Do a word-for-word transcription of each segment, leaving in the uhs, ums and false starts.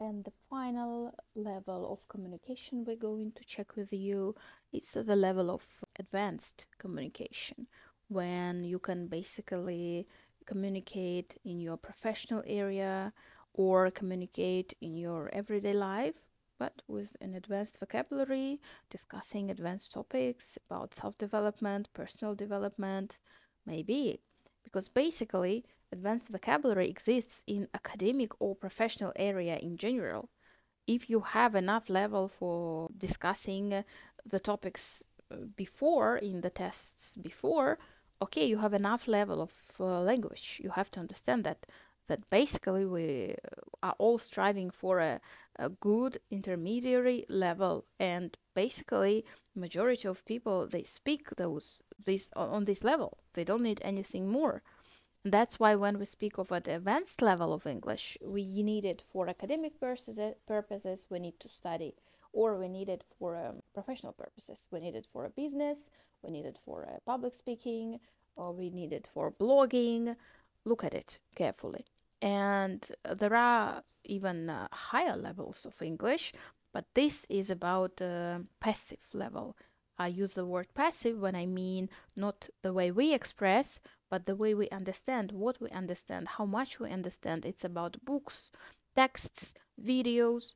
And the final level of communication we're going to check with you is the level of advanced communication, when you can basically communicate in your professional area or communicate in your everyday life, but with an advanced vocabulary, discussing advanced topics about self-development, personal development, maybe. Because basically, advanced vocabulary exists in academic or professional area in general. If you have enough level for discussing the topics before, in the tests before, okay, you have enough level of uh, language. You have to understand that, that basically we are all striving for a, a good intermediary level. And basically, majority of people, they speak those this on this level. They don't need anything more. That's why when we speak of an advanced level of English, we need it for academic purposes, we need to study, or we need it for um, professional purposes. We need it for a business, we need it for uh, public speaking, or we need it for blogging. Look at it carefully. And there are even uh, higher levels of English, but this is about uh, passive level. I use the word passive when I mean not the way we express, but the way we understand, what we understand, how much we understand. It's about books, texts, videos,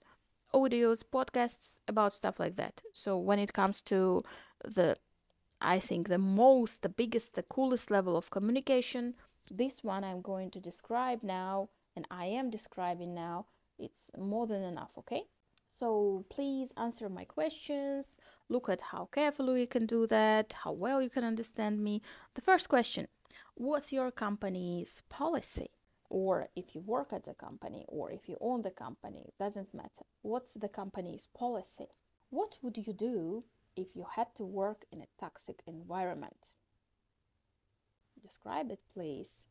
audios, podcasts, about stuff like that. So when it comes to the, I think the most, the biggest, the coolest level of communication, this one I'm going to describe now, and I am describing now, it's more than enough, okay? So please answer my questions, look at how carefully you can do that, how well you can understand me. The first question: what's your company's policy? Or if you work at the company, or if you own the company, it doesn't matter. What's the company's policy? What would you do if you had to work in a toxic environment? Describe it, please,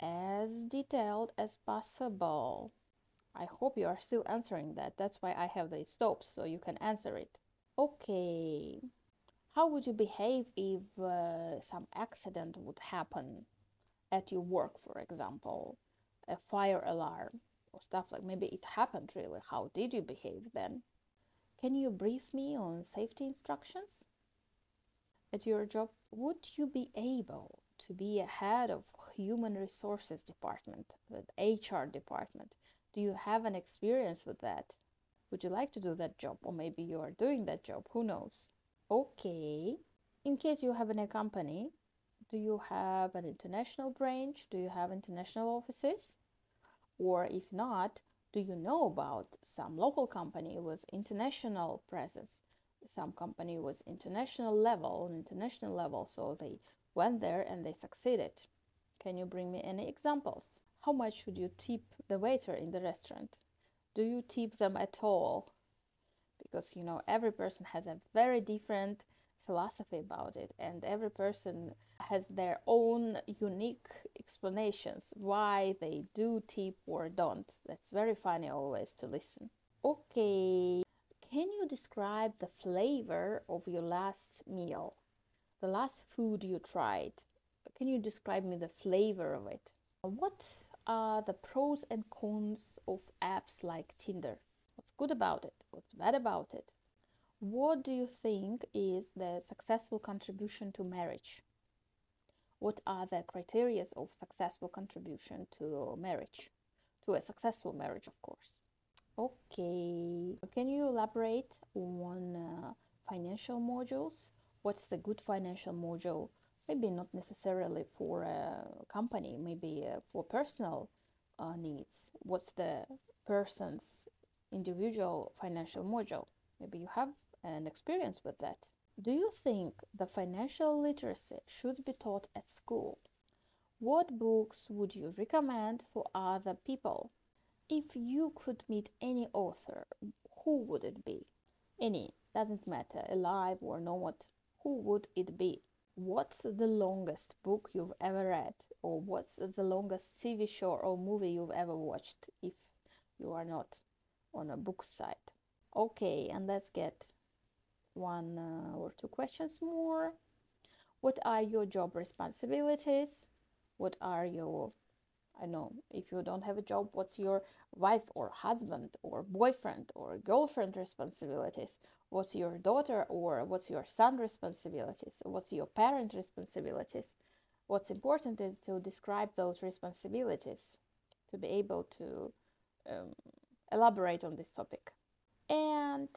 as detailed as possible. I hope you are still answering that. That's why I have these stops, so you can answer it. Okay. How would you behave if uh, some accident would happen at your work, for example, a fire alarm or stuff like, maybe it happened really, how did you behave then? Can you brief me on safety instructions at your job? Would you be able to be a head of human resources department, the H R department? Do you have an experience with that? Would you like to do that job? Or maybe you are doing that job, who knows? Okay. In case you have in a company, do you have an international branch? Do you have international offices? Or if not, do you know about some local company with international presence? Some company was international level, on international level, so they went there and they succeeded. Can you bring me any examples? How much should you tip the waiter in the restaurant? Do you tip them at all? Because, you know, every person has a very different philosophy about it, and every person has their own unique explanations why they do tip or don't. That's very funny always to listen. Okay, can you describe the flavor of your last meal? The last food you tried, can you describe me the flavor of it? What are the pros and cons of apps like Tinder? What's good about it? What's bad about it? What do you think is the successful contribution to marriage? What are the criteria of successful contribution to marriage? To a successful marriage, of course. Okay, can you elaborate on uh, financial modules? What's the good financial module? Maybe not necessarily for a company, maybe uh, for personal uh, needs. What's the person's individual financial module? Maybe you have an experience with that. Do you think the financial literacy should be taught at school? What books would you recommend for other people? If you could meet any author, who would it be? Any, doesn't matter, alive or not, who would it be? What's the longest book you've ever read? Or what's the longest T V show or movie you've ever watched, if you are not on a book site? Okay, and let's get one uh, or two questions more. What are your job responsibilities? What are your I know if you don't have a job, what's your wife or husband or boyfriend or girlfriend responsibilities? What's your daughter or what's your son responsibilities? What's your parent responsibilities? What's important is to describe those responsibilities, to be able to um, elaborate on this topic. And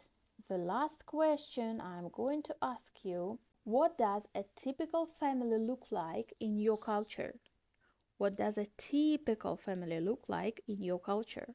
the last question I'm going to ask you, what does a typical family look like in your culture? What does a typical family look like in your culture?